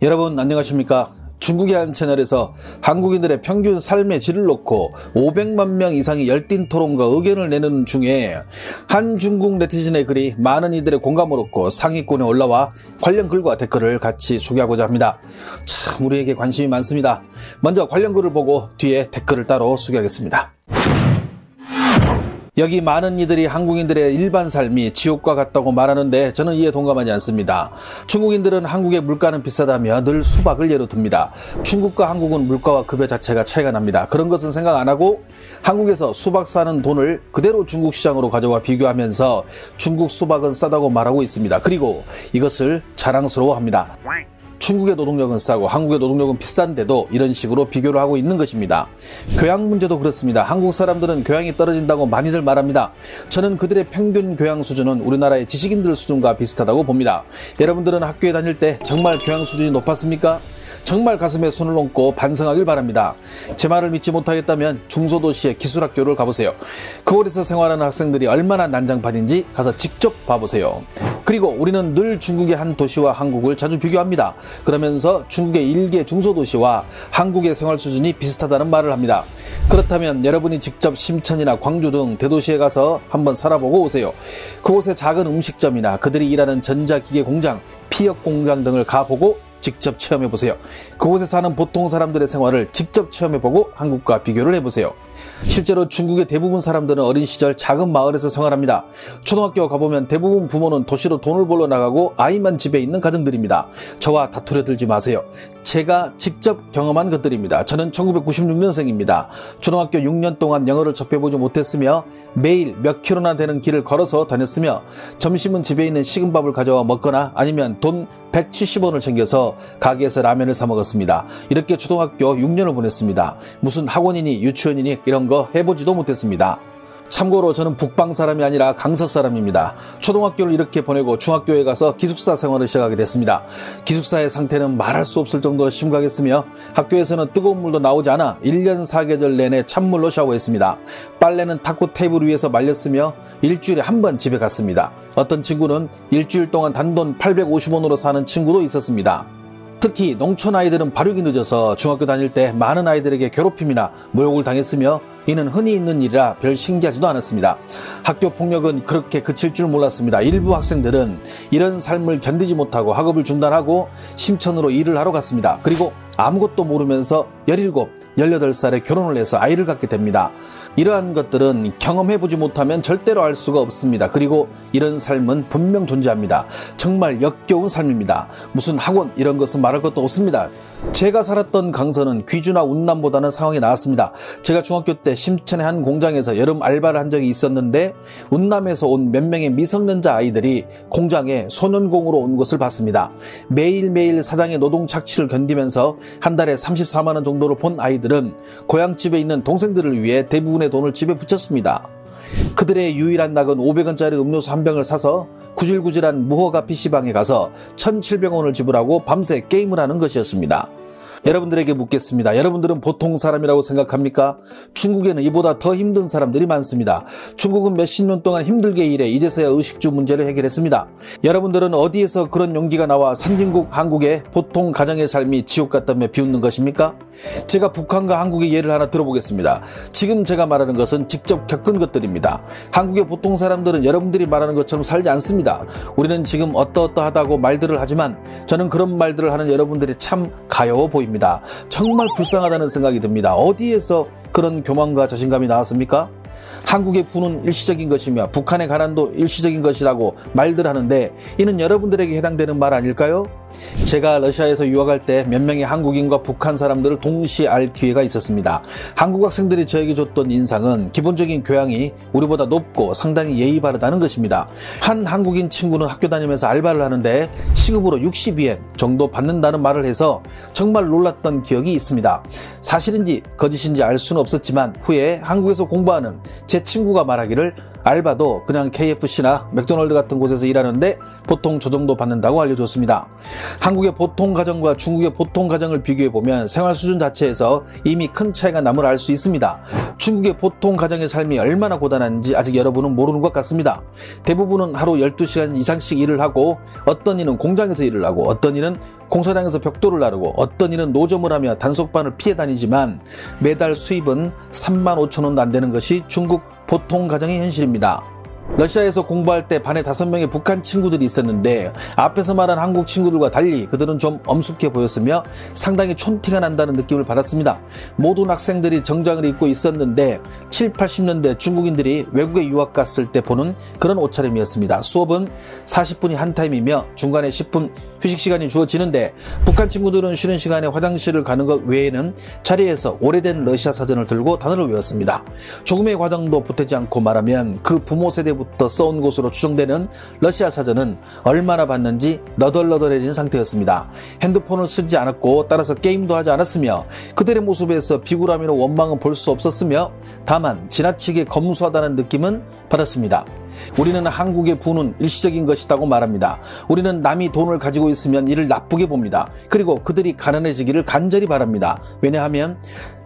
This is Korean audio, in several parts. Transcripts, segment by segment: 여러분 안녕하십니까? 중국의 한 채널에서 한국인들의 평균 삶의 질을 놓고 500만 명 이상이 열띤 토론과 의견을 내는 중에 한 중국 네티즌의 글이 많은 이들의 공감을 얻고 상위권에 올라와 관련 글과 댓글을 같이 소개하고자 합니다. 참 우리에게 관심이 많습니다. 먼저 관련 글을 보고 뒤에 댓글을 따로 소개하겠습니다. 여기 많은 이들이 한국인들의 일반 삶이 지옥과 같다고 말하는데 저는 이에 동감하지 않습니다. 중국인들은 한국의 물가는 비싸다며 늘 수박을 예로 듭니다. 중국과 한국은 물가와 급여 자체가 차이가 납니다. 그런 것은 생각 안 하고 한국에서 수박 사는 돈을 그대로 중국 시장으로 가져와 비교하면서 중국 수박은 싸다고 말하고 있습니다. 그리고 이것을 자랑스러워합니다. 중국의 노동력은 싸고 한국의 노동력은 비싼데도 이런 식으로 비교를 하고 있는 것입니다. 교양 문제도 그렇습니다. 한국 사람들은 교양이 떨어진다고 많이들 말합니다. 저는 그들의 평균 교양 수준은 우리나라의 지식인들 수준과 비슷하다고 봅니다. 여러분들은 학교에 다닐 때 정말 교양 수준이 높았습니까? 정말 가슴에 손을 얹고 반성하길 바랍니다. 제 말을 믿지 못하겠다면 중소도시의 기술학교를 가보세요. 그곳에서 생활하는 학생들이 얼마나 난장판인지 가서 직접 봐보세요. 그리고 우리는 늘 중국의 한 도시와 한국을 자주 비교합니다. 그러면서 중국의 일개 중소도시와 한국의 생활 수준이 비슷하다는 말을 합니다. 그렇다면 여러분이 직접 심천이나 광주 등 대도시에 가서 한번 살아보고 오세요. 그곳의 작은 음식점이나 그들이 일하는 전자기계 공장, 피혁 공장 등을 가보고 직접 체험해보세요. 그곳에 사는 보통 사람들의 생활을 직접 체험해보고 한국과 비교를 해보세요. 실제로 중국의 대부분 사람들은 어린 시절 작은 마을에서 생활합니다. 초등학교 가보면 대부분 부모는 도시로 돈을 벌러 나가고 아이만 집에 있는 가정들입니다. 저와 다투려 들지 마세요. 제가 직접 경험한 것들입니다. 저는 1996년생입니다. 초등학교 6년 동안 영어를 접해보지 못했으며 매일 몇 킬로나 되는 길을 걸어서 다녔으며 점심은 집에 있는 식은밥을 가져와 먹거나 아니면 돈 170원을 챙겨서 가게에서 라면을 사 먹었습니다. 이렇게 초등학교 6년을 보냈습니다. 무슨 학원이니 유치원이니 이런 거 해보지도 못했습니다. 참고로 저는 북방 사람이 아니라 강서 사람입니다. 초등학교를 이렇게 보내고 중학교에 가서 기숙사 생활을 시작하게 됐습니다. 기숙사의 상태는 말할 수 없을 정도로 심각했으며 학교에서는 뜨거운 물도 나오지 않아 1년 4계절 내내 찬물로 샤워했습니다. 빨래는 탁구 테이블 위에서 말렸으며 일주일에 한 번 집에 갔습니다. 어떤 친구는 일주일 동안 단돈 850원으로 사는 친구도 있었습니다. 특히 농촌 아이들은 발육이 늦어서 중학교 다닐 때 많은 아이들에게 괴롭힘이나 모욕을 당했으며 이는 흔히 있는 일이라 별 신기하지도 않았습니다. 학교 폭력은 그렇게 그칠 줄 몰랐습니다. 일부 학생들은 이런 삶을 견디지 못하고 학업을 중단하고 심천으로 일을 하러 갔습니다. 그리고 아무것도 모르면서 17, 18살에 결혼을 해서 아이를 갖게 됩니다. 이러한 것들은 경험해보지 못하면 절대로 알 수가 없습니다. 그리고 이런 삶은 분명 존재합니다. 정말 역겨운 삶입니다. 무슨 학원 이런 것은 말할 것도 없습니다. 제가 살았던 강서는 귀주나 운남보다는 상황이 나았습니다. 제가 중학교 때 심천의 한 공장에서 여름 알바를 한 적이 있었는데 운남에서 온 몇 명의 미성년자 아이들이 공장에 소년공으로 온 것을 봤습니다. 매일매일 사장의 노동 착취를 견디면서 한 달에 34만 원 정도를 본 아이들은 고향집에 있는 동생들을 위해 대부분의 돈을 집에 붙였습니다. 그들의 유일한 낙은 500원짜리 음료수 한 병을 사서 구질구질한 무허가 PC방에 가서 1,700원을 지불하고 밤새 게임을 하는 것이었습니다. 여러분들에게 묻겠습니다. 여러분들은 보통 사람이라고 생각합니까? 중국에는 이보다 더 힘든 사람들이 많습니다. 중국은 몇십 년 동안 힘들게 일해 이제서야 의식주 문제를 해결했습니다. 여러분들은 어디에서 그런 용기가 나와 선진국 한국의 보통 가정의 삶이 지옥 같다며 비웃는 것입니까? 제가 북한과 한국의 예를 하나 들어보겠습니다. 지금 제가 말하는 것은 직접 겪은 것들입니다. 한국의 보통 사람들은 여러분들이 말하는 것처럼 살지 않습니다. 우리는 지금 어떠어떠하다고 말들을 하지만 저는 그런 말들을 하는 여러분들이 참 가여워 보입니다. 정말 불쌍하다는 생각이 듭니다. 어디에서 그런 교만과 자신감이 나왔습니까? 한국의 부는 일시적인 것이며 북한의 가난도 일시적인 것이라고 말들 하는데 이는 여러분들에게 해당되는 말 아닐까요? 제가 러시아에서 유학할 때 몇 명의 한국인과 북한 사람들을 동시에 알 기회가 있었습니다. 한국 학생들이 저에게 줬던 인상은 기본적인 교양이 우리보다 높고 상당히 예의 바르다는 것입니다. 한 한국인 친구는 학교 다니면서 알바를 하는데 시급으로 60위엔 정도 받는다는 말을 해서 정말 놀랐던 기억이 있습니다. 사실인지 거짓인지 알 수는 없었지만 후에 한국에서 공부하는 제 친구가 말하기를 알바도 그냥 KFC나 맥도날드 같은 곳에서 일하는데 보통 저 정도 받는다고 알려줬습니다. 한국의 보통 가정과 중국의 보통 가정을 비교해보면 생활 수준 자체에서 이미 큰 차이가 남을 알 수 있습니다. 중국의 보통 가정의 삶이 얼마나 고단한지 아직 여러분은 모르는 것 같습니다. 대부분은 하루 12시간 이상씩 일을 하고 어떤 이는 공장에서 일을 하고 어떤 이는 공사장에서 벽돌을 나르고 어떤 이는 노점을 하며 단속반을 피해 다니지만 매달 수입은 35,000원도 안 되는 것이 중국 보통 가정의 현실입니다. 러시아에서 공부할 때 반에 5명의 북한 친구들이 있었는데 앞에서 말한 한국 친구들과 달리 그들은 좀 엄숙해 보였으며 상당히 촌티가 난다는 느낌을 받았습니다. 모든 학생들이 정장을 입고 있었는데 7, 80년대 중국인들이 외국에 유학 갔을 때 보는 그런 옷차림이었습니다. 수업은 40분이 한 타임이며 중간에 10분 휴식시간이 주어지는데 북한 친구들은 쉬는 시간에 화장실을 가는 것 외에는 자리에서 오래된 러시아 사전을 들고 단어를 외웠습니다. 조금의 과정도 보태지 않고 말하면 그 부모 세대 부터 써온 것으로 추정되는 러시아 사전은 얼마나 봤는지 너덜너덜해진 상태였습니다. 핸드폰을 쓰지 않았고 따라서 게임도 하지 않았으며 그들의 모습에서 비굴함이나 원망은 볼 수 없었으며 다만 지나치게 검소하다는 느낌은 받았습니다. 우리는 한국의 부는 일시적인 것이라고 말합니다. 우리는 남이 돈을 가지고 있으면 이를 나쁘게 봅니다. 그리고 그들이 가난해지기를 간절히 바랍니다. 왜냐하면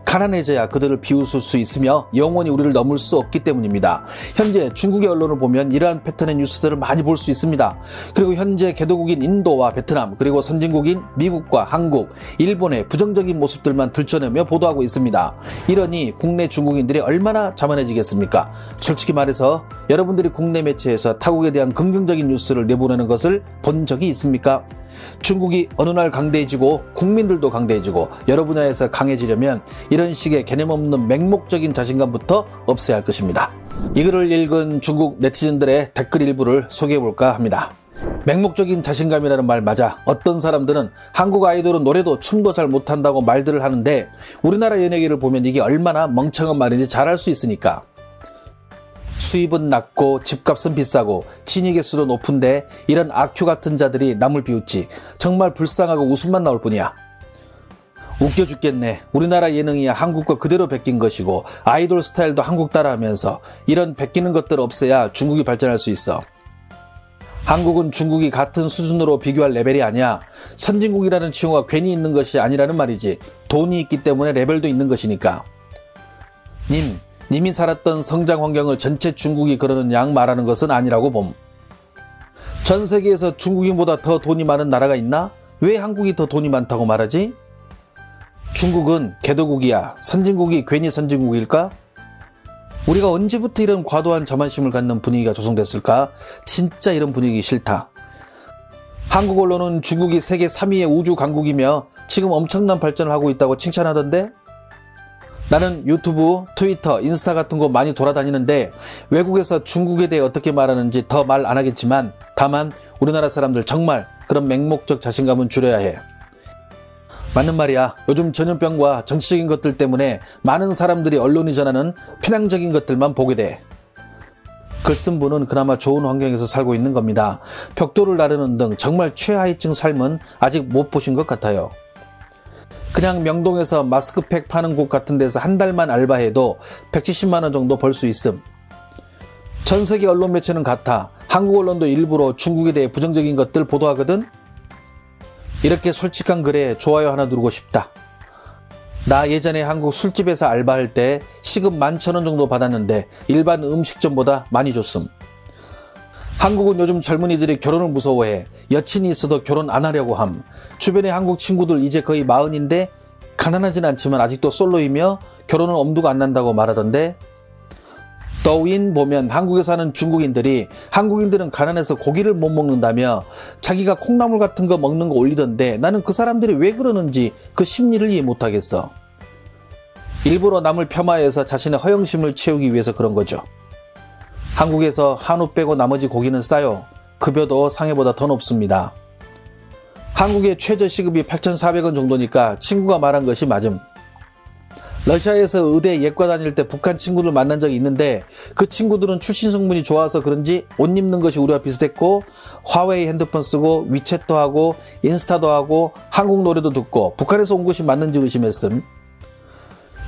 가난해져야 그들을 비웃을 수 있으며 영원히 우리를 넘을 수 없기 때문입니다. 현재 중국의 언론을 보면 이러한 패턴의 뉴스들을 많이 볼 수 있습니다. 그리고 현재 개도국인 인도와 베트남 그리고 선진국인 미국과 한국, 일본의 부정적인 모습들만 들춰내며 보도하고 있습니다. 이러니 국내 중국인들이 얼마나 자만해지겠습니까? 솔직히 말해서 여러분들이 국내 매체에서 타국에 대한 긍정적인 뉴스를 내보내는 것을 본 적이 있습니까? 중국이 어느 날 강대해지고 국민들도 강대해지고 여러 분야에서 강해지려면 이런 식의 개념 없는 맹목적인 자신감부터 없애야 할 것입니다. 이 글을 읽은 중국 네티즌들의 댓글 일부를 소개해볼까 합니다. 맹목적인 자신감이라는 말 맞아. 어떤 사람들은 한국 아이돌은 노래도 춤도 잘 못한다고 말들을 하는데 우리나라 연예계를 보면 이게 얼마나 멍청한 말인지 잘 알 수 있으니까. 수입은 낮고 집값은 비싸고 친위 개수도 높은데 이런 악큐 같은 자들이 남을 비웃지. 정말 불쌍하고 웃음만 나올 뿐이야. 웃겨 죽겠네. 우리나라 예능이야 한국과 그대로 베낀 것이고 아이돌 스타일도 한국 따라하면서 이런 베끼는 것들 없애야 중국이 발전할 수 있어. 한국은 중국이 같은 수준으로 비교할 레벨이 아니야. 선진국이라는 칭호가 괜히 있는 것이 아니라는 말이지. 돈이 있기 때문에 레벨도 있는 것이니까. 님이 살았던 성장 환경을 전체 중국이 그러는 양 말하는 것은 아니라고 봄. 전 세계에서 중국인보다 더 돈이 많은 나라가 있나? 왜 한국이 더 돈이 많다고 말하지? 중국은 개도국이야. 선진국이 괜히 선진국일까? 우리가 언제부터 이런 과도한 자만심을 갖는 분위기가 조성됐을까? 진짜 이런 분위기 싫다. 한국 언론은 중국이 세계 3위의 우주 강국이며 지금 엄청난 발전을 하고 있다고 칭찬하던데? 나는 유튜브, 트위터, 인스타 같은 거 많이 돌아다니는데 외국에서 중국에 대해 어떻게 말하는지 더 말 안 하겠지만 다만 우리나라 사람들 정말 그런 맹목적 자신감은 줄여야 해. 맞는 말이야. 요즘 전염병과 정치적인 것들 때문에 많은 사람들이 언론이 전하는 편향적인 것들만 보게 돼. 글 쓴 분은 그나마 좋은 환경에서 살고 있는 겁니다. 벽돌을 나르는 등 정말 최하위층 삶은 아직 못 보신 것 같아요. 그냥 명동에서 마스크팩 파는 곳 같은 데서 한 달만 알바해도 170만원 정도 벌 수 있음. 전 세계 언론 매체는 같아. 한국 언론도 일부러 중국에 대해 부정적인 것들 보도하거든. 이렇게 솔직한 글에 좋아요 하나 누르고 싶다. 나 예전에 한국 술집에서 알바할 때 시급 11,000원 정도 받았는데 일반 음식점보다 많이 줬음. 한국은 요즘 젊은이들이 결혼을 무서워해. 여친이 있어도 결혼 안 하려고 함. 주변의 한국 친구들 이제 거의 40인데 가난하진 않지만 아직도 솔로이며 결혼은 엄두가 안 난다고 말하던데. 더윈 보면 한국에 사는 중국인들이 한국인들은 가난해서 고기를 못 먹는다며 자기가 콩나물 같은 거 먹는 거 올리던데 나는 그 사람들이 왜 그러는지 그 심리를 이해 못하겠어. 일부러 남을 폄하해서 자신의 허영심을 채우기 위해서 그런 거죠. 한국에서 한우 빼고 나머지 고기는 싸요. 급여도 상해보다 더 높습니다. 한국의 최저시급이 8,400원 정도니까 친구가 말한 것이 맞음. 러시아에서 의대 예과 다닐 때 북한 친구들 만난 적이 있는데 그 친구들은 출신 성분이 좋아서 그런지 옷 입는 것이 우리와 비슷했고 화웨이 핸드폰 쓰고 위챗도 하고 인스타도 하고 한국 노래도 듣고 북한에서 온 것이 맞는지 의심했음.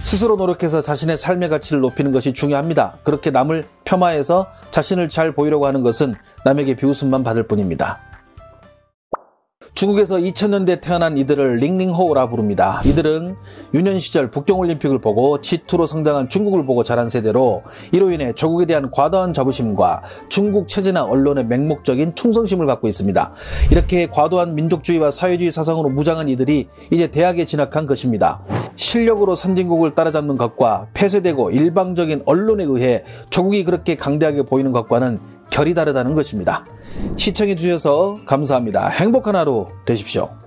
스스로 노력해서 자신의 삶의 가치를 높이는 것이 중요합니다. 그렇게 남을 폄하해서 자신을 잘 보이려고 하는 것은 남에게 비웃음만 받을 뿐입니다. 중국에서 2000년대 태어난 이들을 링링호우라 부릅니다. 이들은 유년 시절 북경올림픽을 보고 G2로 성장한 중국을 보고 자란 세대로 이로 인해 조국에 대한 과도한 자부심과 중국 체제나 언론의 맹목적인 충성심을 갖고 있습니다. 이렇게 과도한 민족주의와 사회주의 사상으로 무장한 이들이 이제 대학에 진학한 것입니다. 실력으로 선진국을 따라잡는 것과 폐쇄되고 일방적인 언론에 의해 조국이 그렇게 강대하게 보이는 것과는 결이 다르다는 것입니다. 시청해주셔서 감사합니다. 행복한 하루 되십시오.